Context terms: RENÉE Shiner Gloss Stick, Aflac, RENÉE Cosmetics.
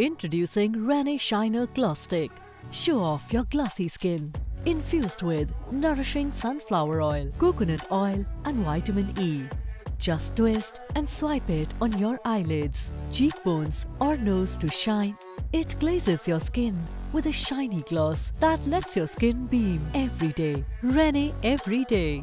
Introducing RENÉE Shiner Gloss Stick. Show off your glossy skin. Infused with nourishing sunflower oil, coconut oil and vitamin E. Just twist and swipe it on your eyelids, cheekbones or nose to shine. It glazes your skin with a shiny gloss that lets your skin beam every day. RENÉE every day.